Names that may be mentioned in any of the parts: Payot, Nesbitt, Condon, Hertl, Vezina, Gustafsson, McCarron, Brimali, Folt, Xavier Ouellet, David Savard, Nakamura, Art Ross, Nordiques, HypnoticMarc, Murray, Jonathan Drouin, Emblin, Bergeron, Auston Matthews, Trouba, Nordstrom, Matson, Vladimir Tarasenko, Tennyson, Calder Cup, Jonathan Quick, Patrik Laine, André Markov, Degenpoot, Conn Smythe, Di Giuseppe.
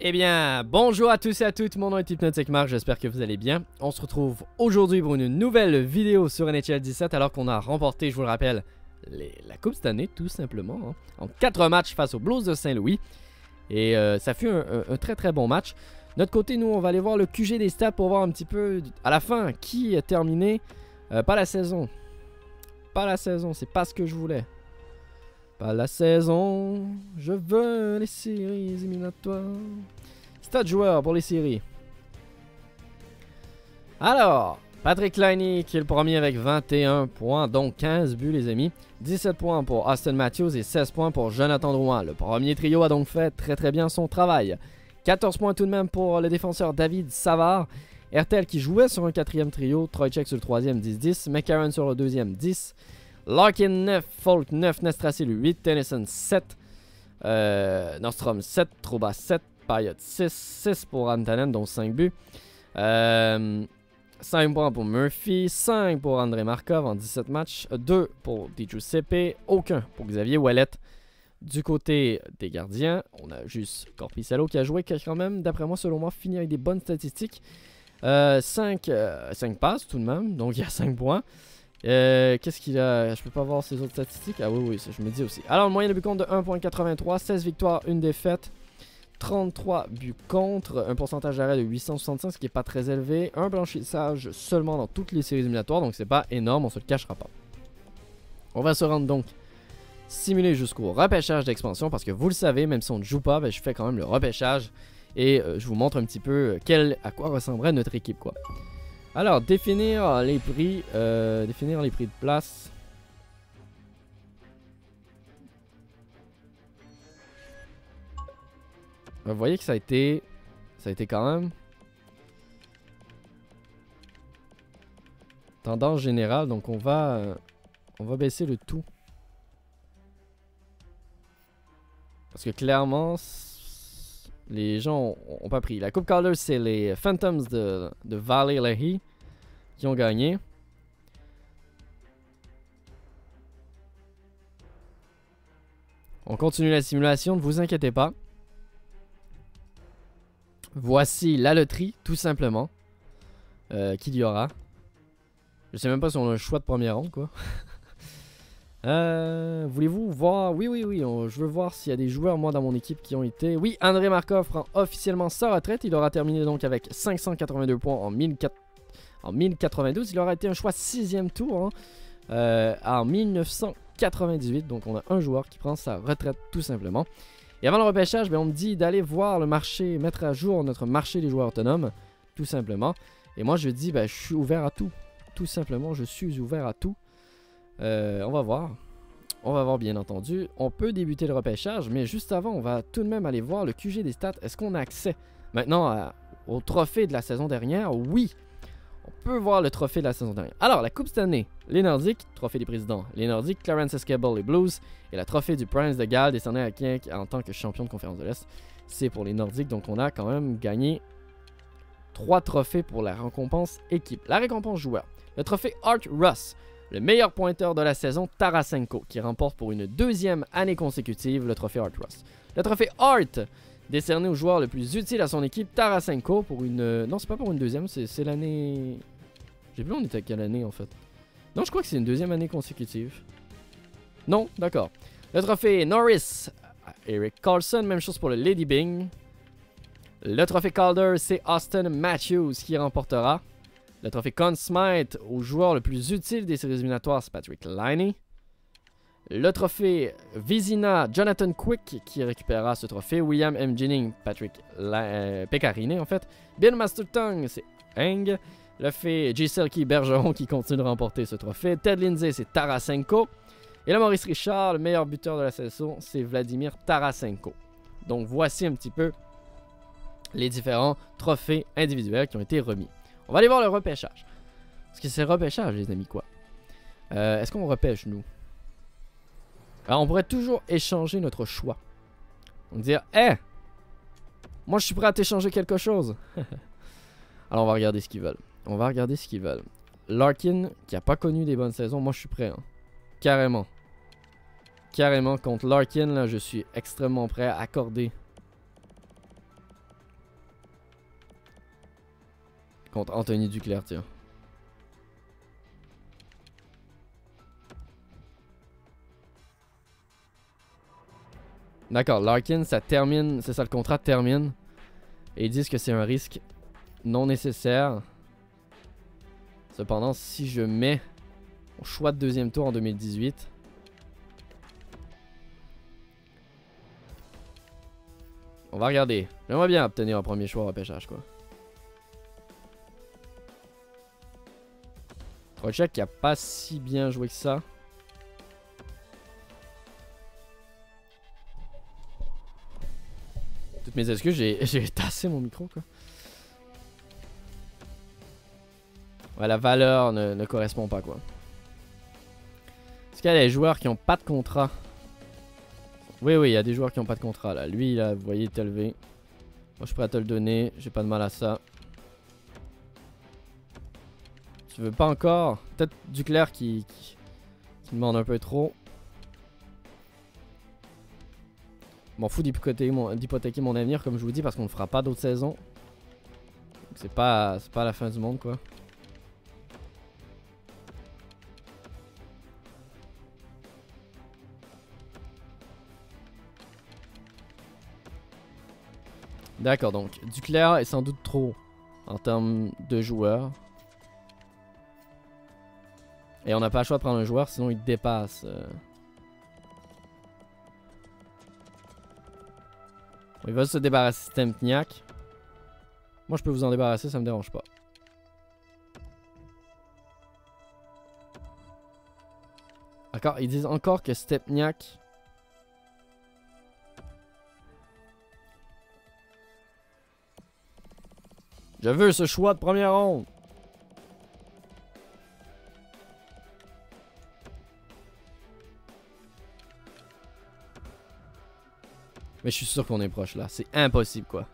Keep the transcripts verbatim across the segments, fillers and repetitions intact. Eh bien, bonjour à tous et à toutes, mon nom est HypnoticMarc, j'espère que vous allez bien. On se retrouve aujourd'hui pour une nouvelle vidéo sur N H L dix-sept alors qu'on a remporté, je vous le rappelle, les, la coupe cette année tout simplement, hein, en quatre matchs face aux Blues de Saint-Louis. Et euh, ça fut un, un, un très très bon match. De notre côté, nous on va aller voir le Q G des stats pour voir un petit peu à la fin qui a terminé. Euh, pas la saison, pas la saison, c'est pas ce que je voulais. Pas la saison, je veux les séries éliminatoires. Stats joueurs pour les séries. Alors, Patrik Laine qui est le premier avec vingt et un points, donc quinze buts les amis. dix-sept points pour Auston Matthews et seize points pour Jonathan Drouin. Le premier trio a donc fait très très bien son travail. quatorze points tout de même pour le défenseur David Savard. Hertl qui jouait sur un quatrième trio, Trocheck sur le troisième dix dix, McCarron sur le deuxième dix. Larkin neuf, Folt neuf, Nestrassi huit, Tennyson sept, euh, Nordstrom sept, Trouba sept, Payot six, six pour Antanen, dont cinq buts, euh, cinq points pour Murphy, cinq pour André Markov en dix-sept matchs, deux pour Di Giuseppe, aucun pour Xavier Ouellet. Du côté des gardiens, on a juste Korpisalo qui a joué, qui a quand même, d'après moi, selon moi, fini avec des bonnes statistiques. Euh, cinq, euh, cinq passes tout de même, donc il y a cinq points. Euh, Qu'est-ce qu'il a? Je peux pas voir ses autres statistiques. Ah oui, oui, ça je me dis aussi. Alors, le moyen de but contre de un virgule quatre-vingt-trois, seize victoires, une défaite, trente-trois buts contre, un pourcentage d'arrêt de huit cent soixante-cinq, ce qui est pas très élevé. Un blanchissage seulement dans toutes les séries éliminatoires, donc c'est pas énorme, on se le cachera pas. On va se rendre donc simuler jusqu'au repêchage d'expansion parce que vous le savez, même si on ne joue pas, ben, je fais quand même le repêchage et euh, je vous montre un petit peu quel, à quoi ressemblerait notre équipe, quoi. Alors, définir les prix, euh, définir les prix de place. Vous voyez que ça a été, ça a été quand même tendance générale. Donc on va, euh, on va baisser le tout parce que clairement les gens n'ont pas pris. La Coupe Calder, c'est les Phantoms de, de Valley-Lehigh qui ont gagné. On continue la simulation, ne vous inquiétez pas. Voici la loterie, tout simplement, euh, qu'il y aura. Je sais même pas si on a un choix de première ronde, quoi. Euh, voulez-vous voir? Oui, oui, oui, on, je veux voir s'il y a des joueurs, moi, dans mon équipe qui ont été... Oui, André Markov prend officiellement sa retraite. Il aura terminé donc avec cinq cent quatre-vingt-deux points en, mille quatre... en mille quatre-vingt-douze. Il aura été un choix sixième tour, hein, euh, en mille neuf cent quatre-vingt-dix-huit. Donc, on a un joueur qui prend sa retraite, tout simplement. Et avant le repêchage, ben, on me dit d'aller voir le marché, mettre à jour notre marché des joueurs autonomes, tout simplement. Et moi, je dis, ben, je suis ouvert à tout. Tout simplement, je suis ouvert à tout. Euh, on va voir, on va voir bien entendu, on peut débuter le repêchage, mais juste avant on va tout de même aller voir le Q G des stats. Est-ce qu'on a accès maintenant à, au trophée de la saison dernière? Oui, on peut voir le trophée de la saison dernière. Alors la coupe cette année, les Nordiques, trophée des présidents, les Nordiques, Clarence Escabel, les Blues, et la trophée du Prince de Galles décerné à Kink en tant que champion de conférence de l'Est, c'est pour les Nordiques. Donc on a quand même gagné trois trophées pour la récompense équipe. La récompense joueur, le trophée Art Russ, le meilleur pointeur de la saison, Tarasenko, qui remporte pour une deuxième année consécutive le trophée Art Russ. Le trophée Art, décerné au joueur le plus utile à son équipe, Tarasenko, pour une... Non, c'est pas pour une deuxième, c'est l'année... J'ai plus on était à quelle année, en fait. Non, je crois que c'est une deuxième année consécutive. Non, d'accord. Le trophée Norris, Eric Carlson, même chose pour le Lady Bing. Le trophée Calder, c'est Auston Matthews qui remportera. Le trophée Conn Smythe au joueur le plus utile des séries éliminatoires, c'est Patrik Laine. Le trophée Vezina, Jonathan Quick qui récupérera ce trophée. William M. Jennings, Patrick euh, Pekarine en fait. Bill Masterton, c'est Heng. Le fait J. Selke Bergeron qui continue de remporter ce trophée. Ted Lindsay, c'est Tarasenko. Et le Maurice Richard, le meilleur buteur de la saison, c'est Vladimir Tarasenko. Donc voici un petit peu les différents trophées individuels qui ont été remis. On va aller voir le repêchage. Parce que c'est le repêchage, les amis, quoi. Euh, Est-ce qu'on repêche, nous? Alors, on pourrait toujours échanger notre choix. Donc, dire, hé, hey, moi, je suis prêt à t'échanger quelque chose. Alors, on va regarder ce qu'ils veulent. On va regarder ce qu'ils veulent. Larkin, qui n'a pas connu des bonnes saisons. Moi, je suis prêt, hein. Carrément. Carrément, contre Larkin, là, je suis extrêmement prêt à accorder contre Anthony Duclair, tiens. D'accord, Larkin, ça termine, c'est ça, le contrat termine. Et ils disent que c'est un risque non nécessaire. Cependant, si je mets mon choix de deuxième tour en deux mille dix-huit... On va regarder. J'aimerais bien obtenir un premier choix au repêchage, quoi. Trocheck qui a pas si bien joué que ça. Toutes mes excuses, j'ai tassé mon micro, quoi. Ouais, la valeur ne, ne correspond pas, quoi. Est-ce qu'il y a des joueurs qui n'ont pas de contrat? Oui, oui, il y a des joueurs qui n'ont pas de contrat, là. Lui, là, vous voyez, il est élevé. Moi, je suis prêt à te le donner. J'ai pas de mal à ça. Tu veux pas encore? Peut-être Duclair qui, qui, qui demande un peu trop. Je m'en fous d'hypothéquer mon, d'hypothéquer mon avenir, comme je vous dis, parce qu'on ne fera pas d'autres saisons. C'est pas, c'est pas la fin du monde, quoi. D'accord, donc Duclair est sans doute trop en termes de joueurs. Et on n'a pas le choix de prendre un joueur, sinon il dépasse. Euh... Il va se débarrasser de Stepniac. Moi je peux vous en débarrasser, ça me dérange pas. D'accord, ils disent encore que Stepniac... Je veux ce choix de première ronde. Mais je suis sûr qu'on est proche là. C'est impossible, quoi.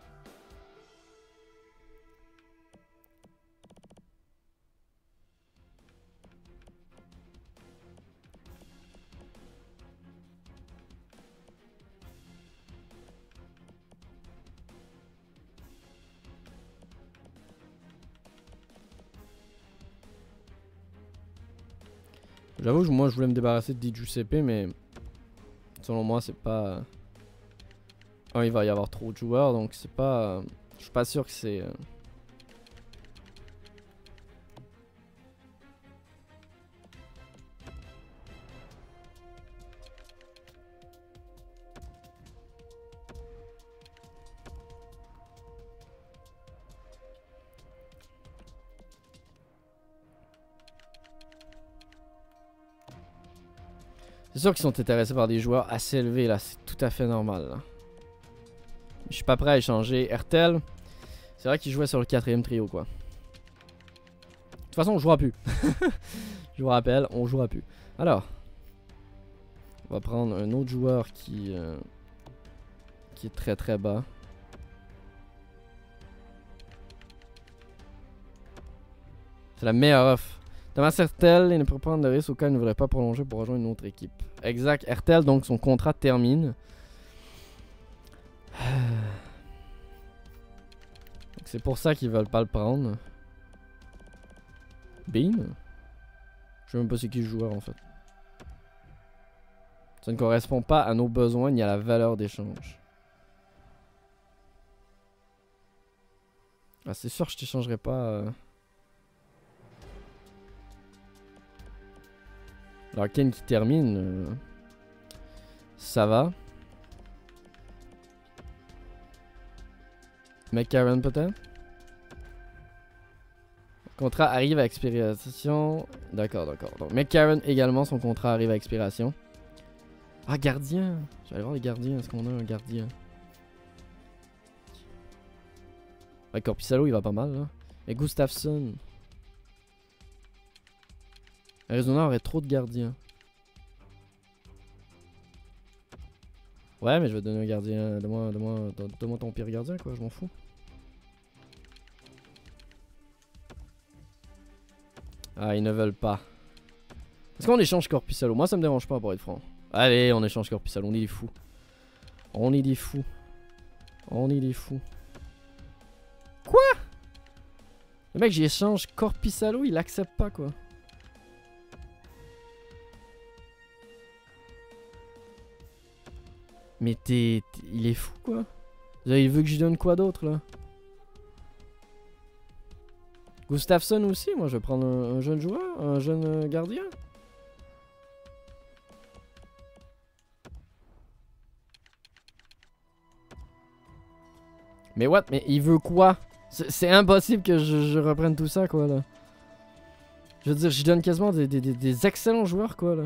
J'avoue, moi je voulais me débarrasser de Di Giuseppe, mais selon moi c'est pas... Un, il va y avoir trop de joueurs, donc c'est pas... Je suis pas sûr que c'est... C'est sûr qu'ils sont intéressés par des joueurs assez élevés, là. C'est tout à fait normal, là. Je suis pas prêt à échanger. Hertl, c'est vrai qu'il jouait sur le quatrième trio, quoi. De toute façon, on jouera plus. Je vous rappelle, on jouera plus. Alors, on va prendre un autre joueur qui, euh, qui est très très bas. C'est la meilleure offre. Thomas Hertl, il ne peut prendre de risque au cas où il ne voudrait pas prolonger pour rejoindre une autre équipe. Exact, Hertl, donc son contrat termine. C'est pour ça qu'ils veulent pas le prendre. Beam? Je sais même pas c'est qui le joueur, en fait. Ça ne correspond pas à nos besoins ni à la valeur d'échange. Ah, c'est sûr que je t'échangerai pas. Euh... Alors Ken qui termine, euh... ça va. McCarron peut-être? Le contrat arrive à expiration. D'accord, d'accord. Donc McCarron également, son contrat arrive à expiration. Ah, gardien! Je vais aller voir les gardiens. Est-ce qu'on a un gardien? Ouais, Korpisalo, il va pas mal, là. Et Gustafsson. Arizona aurait trop de gardiens. Ouais, mais je vais te donner un gardien. Donne-moi donne donne donne ton pire gardien, quoi, je m'en fous. Ah, ils ne veulent pas. Est-ce qu'on échange Korpisalo? Moi, ça me dérange pas, pour être franc. Allez, on échange Korpisalo, on est des fous. On est des fous. On est des fous. Quoi? Le mec, j'y échange Korpisalo, il accepte pas quoi. Mais t'es... il est fou quoi. Il veut que je donne quoi d'autre là? Gustafsson aussi, moi je vais prendre un, un jeune joueur, un jeune gardien. Mais what? Mais il veut quoi? C'est impossible que je, je reprenne tout ça quoi là. Je veux dire, je donne quasiment des, des, des, des excellents joueurs quoi là.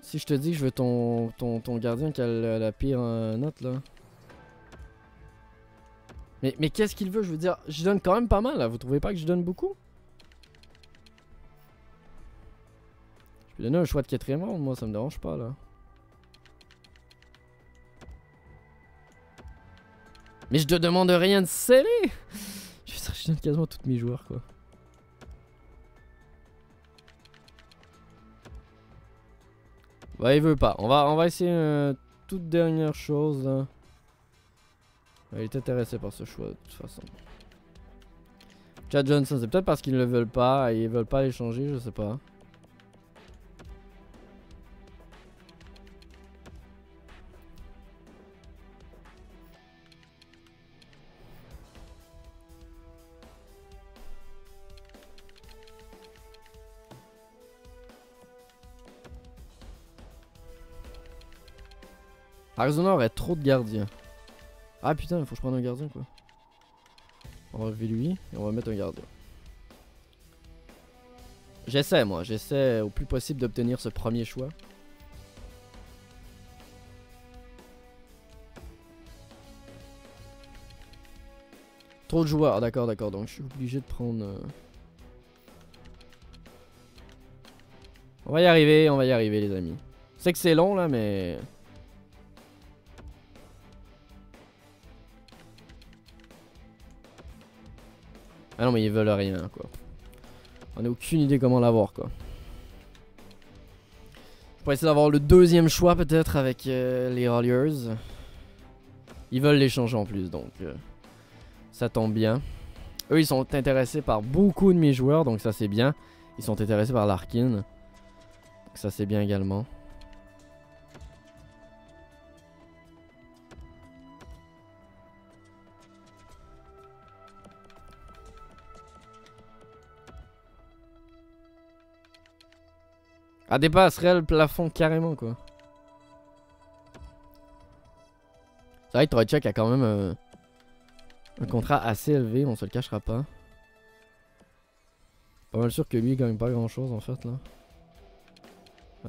Si je te dis que je veux ton, ton, ton gardien qui a la, la pire euh, note là. Mais, mais qu'est-ce qu'il veut? Je veux dire, je donne quand même pas mal là, vous trouvez pas que je donne beaucoup? Je peux donner un choix de quatrième round, moi ça me dérange pas là. Mais je te demande rien de scellé. Je veux dire, je donne quasiment tous mes joueurs quoi. Bah il veut pas, on va, on va essayer une toute dernière chose là. Il est intéressé par ce choix de toute façon. Chad Johnson, c'est peut-être parce qu'ils ne le veulent pas et ils veulent pas l'échanger, je sais pas. Arizona aurait trop de gardiens. Ah putain, il faut que je prenne un gardien quoi. On va enlever lui et on va mettre un gardien. J'essaie moi, j'essaie au plus possible d'obtenir ce premier choix. Trop de joueurs, d'accord, d'accord, donc je suis obligé de prendre... Euh... On va y arriver, on va y arriver les amis. Je sais que c'est long là mais... Ah non mais ils veulent rien quoi. On a aucune idée comment l'avoir quoi. Je pourrais essayer d'avoir le deuxième choix peut-être avec euh, les Oilers. Ils veulent l'échanger en plus donc euh, ça tombe bien. Eux ils sont intéressés par beaucoup de mes joueurs donc ça c'est bien. Ils sont intéressés par Larkin. Donc ça c'est bien également. Ah, dépasserait le plafond carrément quoi. C'est vrai que Trocheck a quand même euh, un contrat assez élevé, on se le cachera pas. Pas mal sûr que lui il gagne pas grand chose en fait là.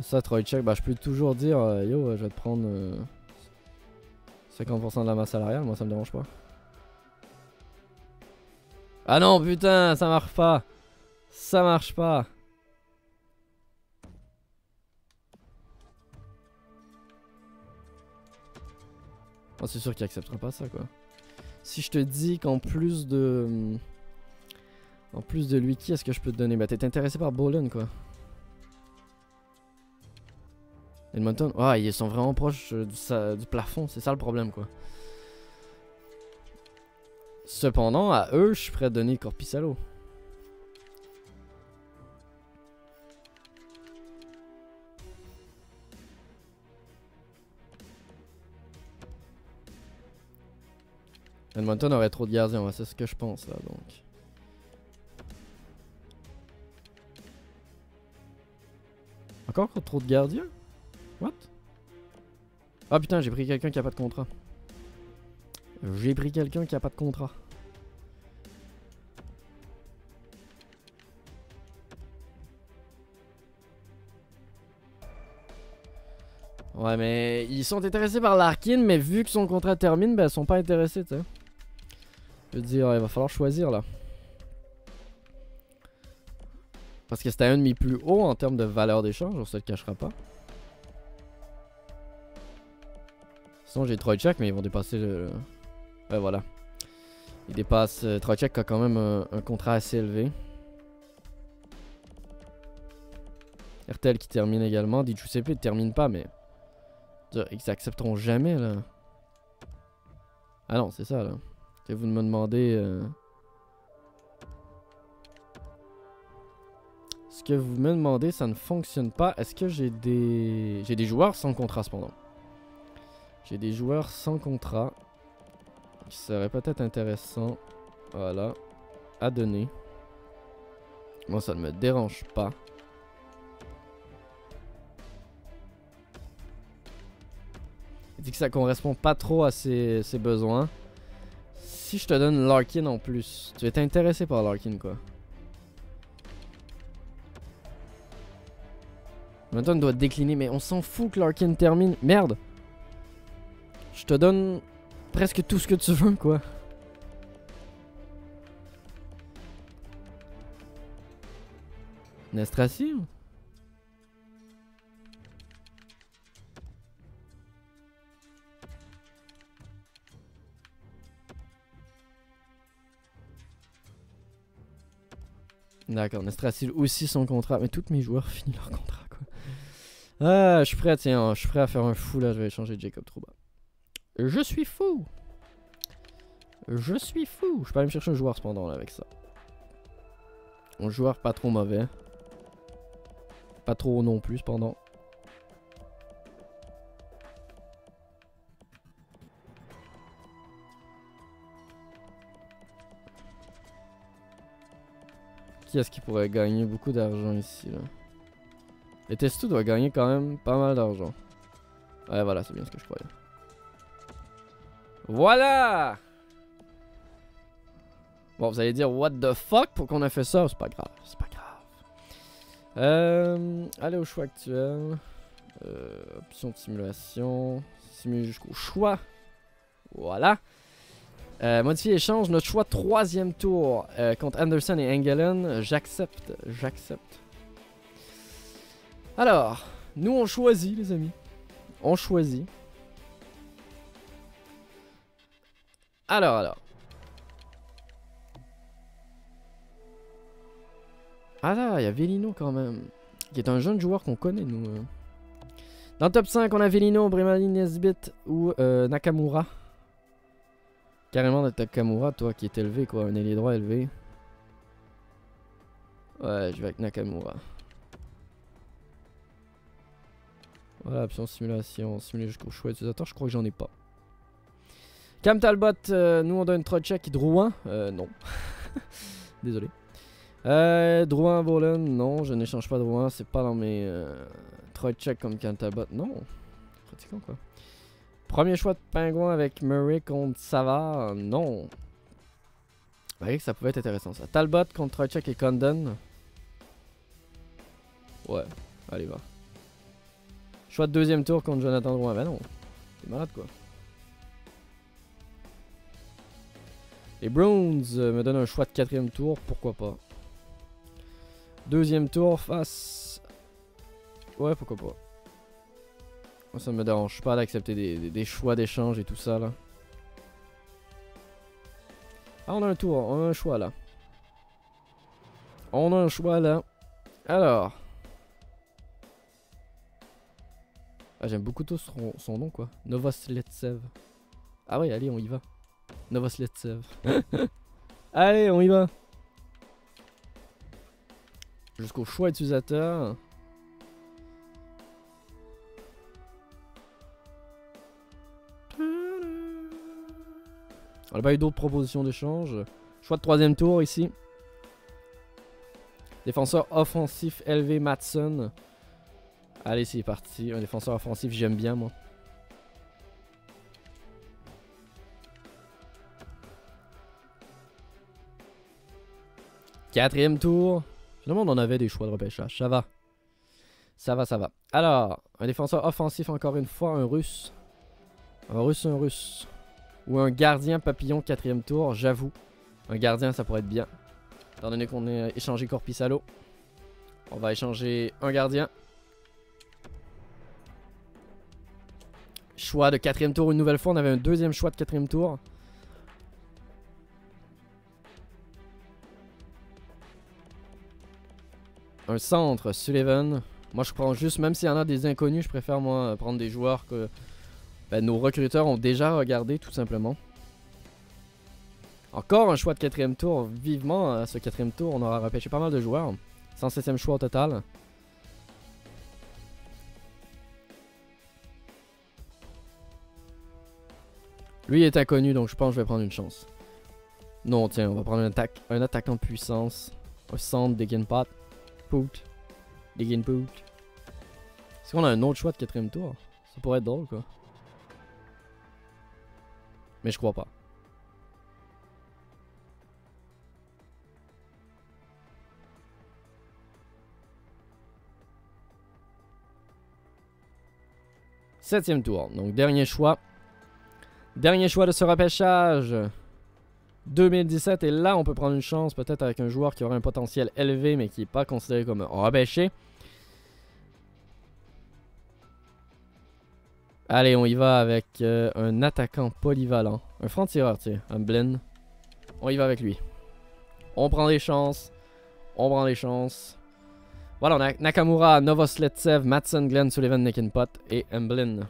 Ça Trocheck, bah je peux toujours dire euh, yo je vais te prendre euh, cinquante pour cent de la masse salariale, moi ça me dérange pas. Ah non putain ça marche pas. Ça marche pas. Oh, c'est sûr qu'il acceptera pas ça quoi. Si je te dis qu'en plus de... En plus de lui, qui est-ce que je peux te donner? Bah t'es intéressé par Bolin quoi. Edmonton, ouais oh, ils sont vraiment proches du, ça, du plafond, c'est ça le problème quoi. Cependant à eux je suis prêt à donner Korpisalo. Edmonton aurait trop de gardiens, ouais, c'est ce que je pense là donc. Encore trop de gardiens? What? Ah putain, j'ai pris quelqu'un qui a pas de contrat. J'ai pris quelqu'un qui a pas de contrat. Ouais, mais ils sont intéressés par Larkin, mais vu que son contrat termine, ben ils sont pas intéressés, tu sais. Je veux dire, il va falloir choisir là. Parce que c'était un de mes plus hauts en termes de valeur d'échange, on se le cachera pas. Sinon j'ai Trocheck mais ils vont dépasser le... Ouais voilà. Il dépasse euh, Trocheck a quand même un, un contrat assez élevé. Hertl qui termine également. Di Giuseppe ne termine pas, mais ils accepteront jamais là. Ah non, c'est ça là. Si vous me demandez euh... ce que vous me demandez, ça ne fonctionne pas. Est-ce que j'ai des j'ai des joueurs sans contrat cependant? J'ai des joueurs sans contrat qui seraient peut-être intéressants, voilà, à donner. Moi, ça ne me dérange pas. Il dit que ça correspond pas trop à ses, ses besoins. Si je te donne Larkin en plus, tu es intéressé par Larkin quoi. Maintenant, on doit décliner, mais on s'en fout que Larkin termine. Merde! Je te donne presque tout ce que tu veux quoi. Nestrassi? D'accord, Nestrassi aussi son contrat. Mais tous mes joueurs finissent leur contrat quoi. Ah, je suis prêt, tiens, je suis prêt à faire un fou là, je vais changer Jacob Trouba. Je suis fou. Je suis fou. Je peux aller me chercher un joueur cependant là avec ça. Un joueur pas trop mauvais. Pas trop non plus cependant. Qui est-ce qui pourrait gagner beaucoup d'argent ici là? Les Testos doivent gagner quand même pas mal d'argent. Ouais voilà, c'est bien ce que je croyais. Voilà! Bon, vous allez dire what the fuck pour qu'on a fait ça? C'est pas grave, c'est pas grave. Euh, allez au choix actuel. Euh, option de simulation. Simuler jusqu'au choix. Voilà. Euh, modifier échange, notre choix troisième tour euh, contre Anderson et Engelen. J'accepte, j'accepte. Alors, nous on choisit les amis. On choisit. Alors, alors. Ah là, il y a Vellino quand même. Qui est un jeune joueur qu'on connaît nous. Euh. Dans le top cinq, on a Vellino, Brimali, Nesbitt ou euh, Nakamura. Carrément de Nakamura, toi qui est élevé quoi, un ailier droit élevé. Ouais, je vais avec Nakamura. Voilà, option simulation, simuler jusqu'au choix utilisateur, je crois que j'en ai pas. Cam Talbot, euh, nous on donne Trocheck et Drouin, euh, non. Désolé. Euh, Drouin, Volan, non, je n'échange pas Drouin, c'est pas dans mes euh, Trocheck comme Cam Talbot, non. Pratiquant quoi. Premier choix de Pingouin avec Murray contre Savard, non. Vous voyez que ça pouvait être intéressant ça. Talbot contre Trocheck et Condon. Ouais, allez va. Choix de deuxième tour contre Jonathan Drouin, ben non. T'es malade quoi. Les Browns euh, me donnent un choix de quatrième tour, pourquoi pas. Deuxième tour face... Ouais, pourquoi pas. Moi, ça me dérange pas d'accepter des, des, des choix d'échange et tout ça là. Ah, on a un tour, on a un choix là. On a un choix là. Alors. Ah, j'aime beaucoup tout son, son nom quoi. Novosletsev. Ah ouais, allez, on y va. Novosletsev. Allez, on y va. Jusqu'au choix utilisateur. On n'a pas eu d'autres propositions d'échange. Choix de troisième tour ici. Défenseur offensif élevé Matson. Allez, c'est parti. Un défenseur offensif, j'aime bien moi. Quatrième tour. Finalement, on en avait des choix de repêchage. Ça va. Ça va, ça va. Alors, un défenseur offensif encore une fois. Un russe. Un russe, un russe. Ou un gardien papillon, quatrième tour, j'avoue. Un gardien, ça pourrait être bien. Étant donné qu'on a échangé Korpisalo. On va échanger un gardien. Choix de quatrième tour une nouvelle fois. On avait un deuxième choix de quatrième tour. Un centre, Sullivan. Moi, je prends juste, même s'il y en a des inconnus, je préfère, moi, prendre des joueurs que ben, nos recruteurs ont déjà regardé, tout simplement. Encore un choix de quatrième tour. Vivement, à ce quatrième tour, on aura repêché pas mal de joueurs. cent septième choix au total. Lui, il est inconnu, donc je pense que je vais prendre une chance. Non, tiens, on va prendre un, attaque, un attaquant de puissance. Un centre, Degenpot. Poot. Degenpoot. Est-ce qu'on a un autre choix de quatrième tour? Ça pourrait être drôle, quoi. Mais je crois pas. Septième tour, donc dernier choix. Dernier choix de ce repêchage deux mille dix-sept. Et là, on peut prendre une chance peut-être avec un joueur qui aura un potentiel élevé, mais qui n'est pas considéré comme repêché. Allez, on y va avec euh, un attaquant polyvalent. Un franc-tireur, tu sais. Emblin. On y va avec lui. On prend des chances. On prend des chances. Voilà, on a Nakamura, Novosletsev, Madsen, Glenn, Sullivan, Nekinpot et Emblin.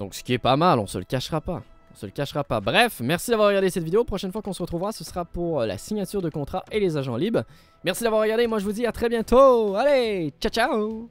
Donc ce qui est pas mal, on se le cachera pas. On se le cachera pas. Bref, merci d'avoir regardé cette vidéo. Prochaine fois qu'on se retrouvera, ce sera pour la signature de contrat et les agents libres. Merci d'avoir regardé. Moi, je vous dis à très bientôt. Allez, ciao, ciao!